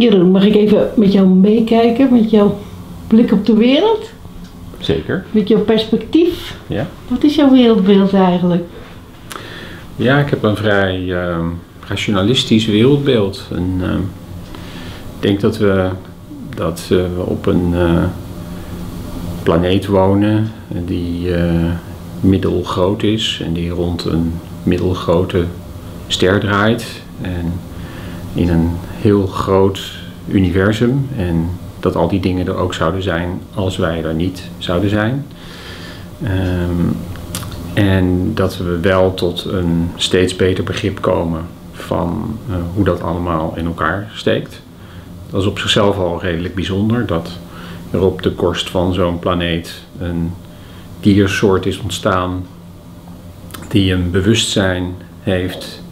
Jeroen, mag ik even met jou meekijken, met jouw blik op de wereld? Zeker. Met jouw perspectief? Ja. Wat is jouw wereldbeeld eigenlijk? Ja, ik heb een vrij rationalistisch wereldbeeld. En, ik denk dat we op een planeet wonen die middelgroot is en die rond een middelgrote ster draait en in een heel groot universum, en dat al die dingen er ook zouden zijn als wij er niet zouden zijn. En dat we wel tot een steeds beter begrip komen van hoe dat allemaal in elkaar steekt. Dat is op zichzelf al redelijk bijzonder, dat er op de korst van zo'n planeet een diersoort is ontstaan die een bewustzijn heeft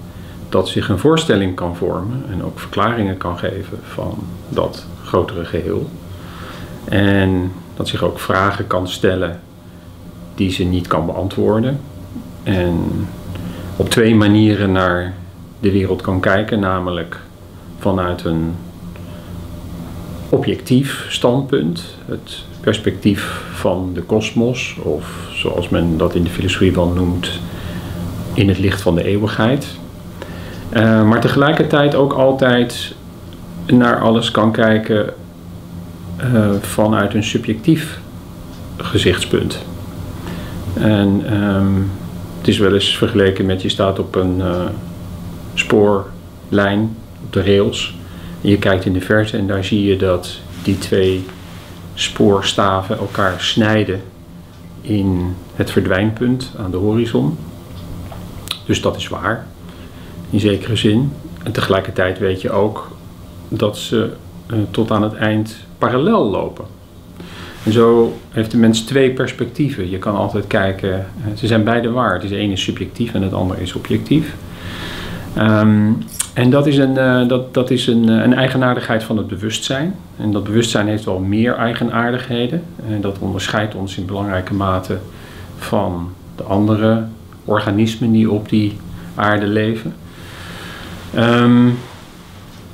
dat zich een voorstelling kan vormen en ook verklaringen kan geven van dat grotere geheel. En dat zich ook vragen kan stellen die ze niet kan beantwoorden. En op twee manieren naar de wereld kan kijken, namelijk vanuit een objectief standpunt, het perspectief van de kosmos, of zoals men dat in de filosofie wel noemt, in het licht van de eeuwigheid. Maar tegelijkertijd ook altijd naar alles kan kijken vanuit een subjectief gezichtspunt. En het is wel eens vergeleken met, je staat op een spoorlijn, op de rails. En je kijkt in de verte en daar zie je dat die twee spoorstaven elkaar snijden in het verdwijnpunt aan de horizon. Dus dat is waar, in zekere zin. En tegelijkertijd weet je ook dat ze tot aan het eind parallel lopen. En zo heeft de mens twee perspectieven. Je kan altijd kijken, ze zijn beide waar. Het ene is subjectief en het andere is objectief. En dat is een eigenaardigheid van het bewustzijn. En dat bewustzijn heeft wel meer eigenaardigheden. En dat onderscheidt ons in belangrijke mate van de andere organismen die op die aarde leven.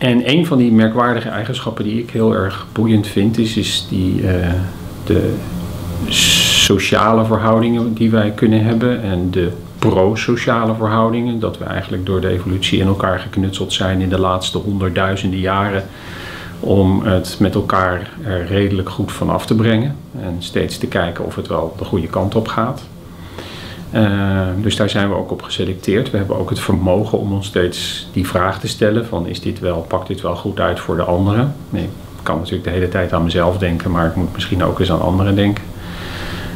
En een van die merkwaardige eigenschappen die ik heel erg boeiend vind is de sociale verhoudingen die wij kunnen hebben en de pro-sociale verhoudingen, dat we eigenlijk door de evolutie in elkaar geknutseld zijn in de laatste honderdduizenden jaren om het met elkaar er redelijk goed van af te brengen en steeds te kijken of het wel de goede kant op gaat. Dus daar zijn we ook op geselecteerd. We hebben ook het vermogen om ons steeds die vraag te stellen van, is dit wel, pakt dit wel goed uit voor de anderen? Nee, ik kan natuurlijk de hele tijd aan mezelf denken, maar ik moet misschien ook eens aan anderen denken.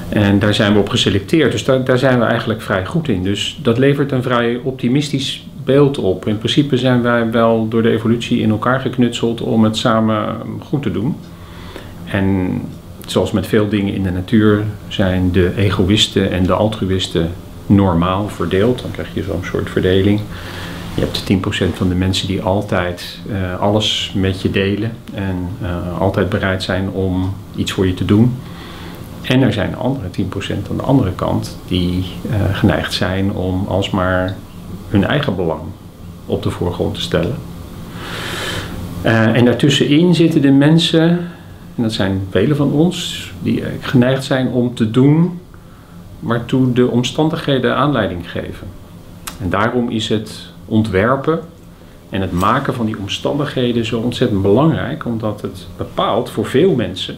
En daar zijn we op geselecteerd, dus daar zijn we eigenlijk vrij goed in. Dus dat levert een vrij optimistisch beeld op. In principe zijn wij wel door de evolutie in elkaar geknutseld om het samen goed te doen. En zoals met veel dingen in de natuur zijn de egoïsten en de altruïsten normaal verdeeld. Dan krijg je zo'n soort verdeling. Je hebt 10% van de mensen die altijd alles met je delen en altijd bereid zijn om iets voor je te doen. En er zijn andere 10% aan de andere kant die geneigd zijn om alsmaar hun eigen belang op de voorgrond te stellen. En daartussenin zitten de mensen, en dat zijn velen van ons, die geneigd zijn om te doen waartoe de omstandigheden aanleiding geven. En daarom is het ontwerpen en het maken van die omstandigheden zo ontzettend belangrijk, omdat het bepaalt voor veel mensen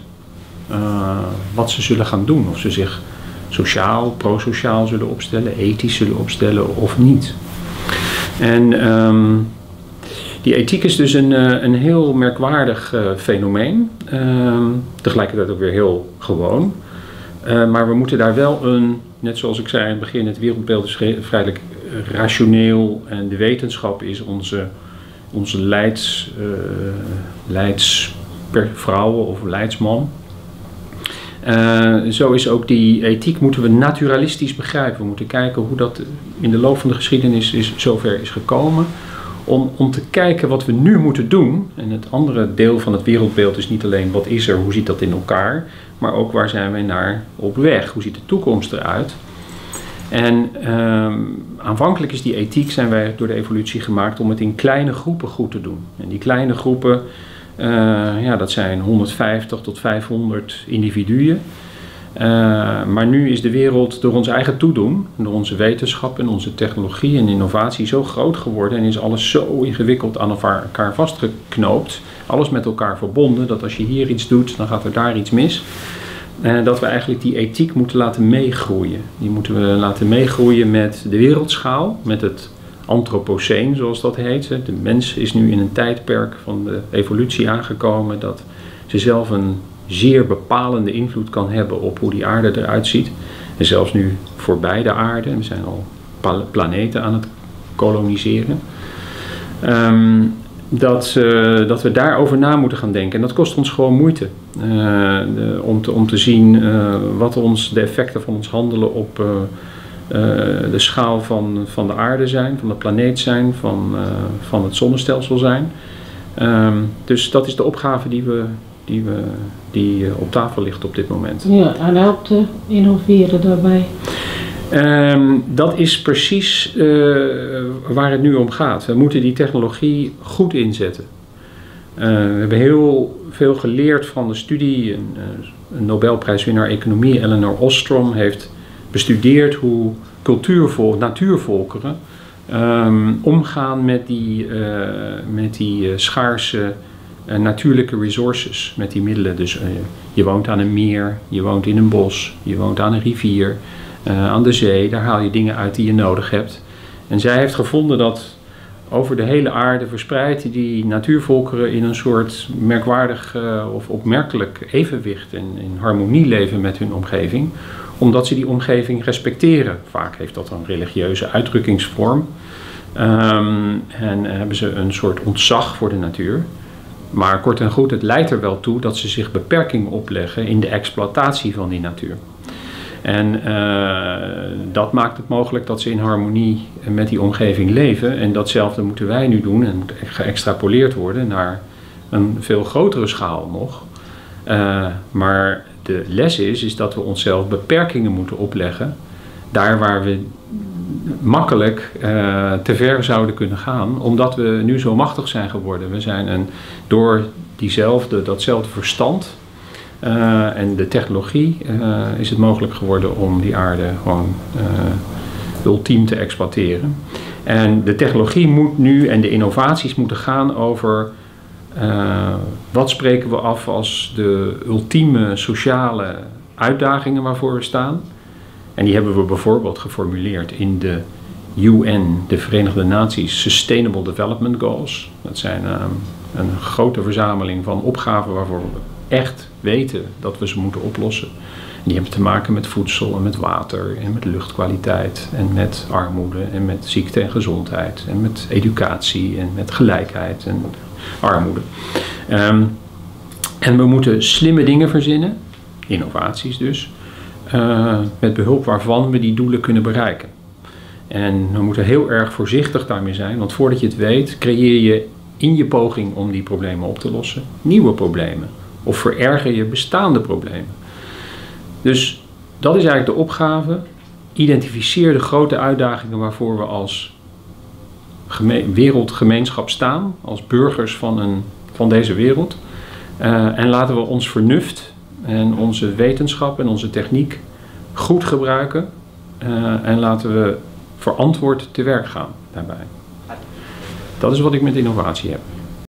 wat ze zullen gaan doen, of ze zich sociaal, prosociaal zullen opstellen, ethisch zullen opstellen of niet. En die ethiek is dus een heel merkwaardig fenomeen, tegelijkertijd ook weer heel gewoon. Maar we moeten daar wel een, net zoals ik zei in het begin, het wereldbeeld is vrij rationeel en de wetenschap is onze leidsvrouw of leidsman. Zo is ook die ethiek, moeten we naturalistisch begrijpen. We moeten kijken hoe dat in de loop van de geschiedenis zover is gekomen. Om te kijken wat we nu moeten doen. En het andere deel van het wereldbeeld is niet alleen wat is er, hoe zit dat in elkaar. Maar ook waar zijn wij naar op weg, hoe ziet de toekomst eruit. En aanvankelijk is die ethiek, zijn wij door de evolutie gemaakt om het in kleine groepen goed te doen. En die kleine groepen Ja, dat zijn 150 tot 500 individuen. Maar nu is de wereld door ons eigen toedoen, door onze wetenschap en onze technologie en innovatie zo groot geworden en is alles zo ingewikkeld aan elkaar vastgeknoopt, alles met elkaar verbonden, dat als je hier iets doet, dan gaat er daar iets mis. Dat we eigenlijk die ethiek moeten laten meegroeien. Die moeten we laten meegroeien met de wereldschaal, met het antropoceen zoals dat heet. De mens is nu in een tijdperk van de evolutie aangekomen dat ze zelf een zeer bepalende invloed kan hebben op hoe die aarde eruit ziet. En zelfs nu voorbij de aarde, we zijn al planeten aan het koloniseren. Dat we daarover na moeten gaan denken. En dat kost ons gewoon moeite. Om te zien wat de effecten van ons handelen op de schaal van de aarde zijn, van de planeet zijn, van het zonnestelsel zijn. Dus dat is de opgave die op tafel ligt op dit moment. Ja, en helpt te innoveren daarbij. Dat is precies waar het nu om gaat. We moeten die technologie goed inzetten. We hebben heel veel geleerd van de studie. Een Nobelprijswinnaar economie, Eleanor Ostrom, heeft bestudeerd hoe natuurvolkeren omgaan met die schaarse natuurlijke resources, met die middelen. Dus je woont aan een meer, je woont in een bos, je woont aan een rivier, aan de zee, daar haal je dingen uit die je nodig hebt. En zij heeft gevonden dat over de hele aarde verspreid die natuurvolkeren in een soort merkwaardig of opmerkelijk evenwicht en in harmonie leven met hun omgeving, omdat ze die omgeving respecteren. Vaak heeft dat een religieuze uitdrukkingsvorm en hebben ze een soort ontzag voor de natuur. Maar kort en goed, het leidt er wel toe dat ze zich beperkingen opleggen in de exploitatie van die natuur. En dat maakt het mogelijk dat ze in harmonie met die omgeving leven. En datzelfde moeten wij nu doen en moet geëxtrapoleerd worden naar een veel grotere schaal nog. Maar de les is dat we onszelf beperkingen moeten opleggen. Daar waar we makkelijk te ver zouden kunnen gaan, omdat we nu zo machtig zijn geworden. We zijn door datzelfde verstand en de technologie is het mogelijk geworden om die aarde gewoon ultiem te exploiteren. En de technologie moet nu en de innovaties moeten gaan over wat spreken we af als de ultieme sociale uitdagingen waarvoor we staan. En die hebben we bijvoorbeeld geformuleerd in de UN, de Verenigde Naties Sustainable Development Goals. Dat zijn een grote verzameling van opgaven waarvoor we echt weten dat we ze moeten oplossen. En die hebben te maken met voedsel en met water en met luchtkwaliteit en met armoede en met ziekte en gezondheid en met educatie en met gelijkheid en armoede. En we moeten slimme dingen verzinnen, innovaties dus, met behulp waarvan we die doelen kunnen bereiken. En we moeten heel erg voorzichtig daarmee zijn, want voordat je het weet creëer je in je poging om die problemen op te lossen nieuwe problemen. Of vererger je bestaande problemen. Dus dat is eigenlijk de opgave. Identificeer de grote uitdagingen waarvoor we als wereldgemeenschap staan, als burgers van deze wereld. En laten we ons vernuft en onze wetenschap en onze techniek goed gebruiken. En laten we verantwoord te werk gaan daarbij. Dat is wat ik met innovatie heb.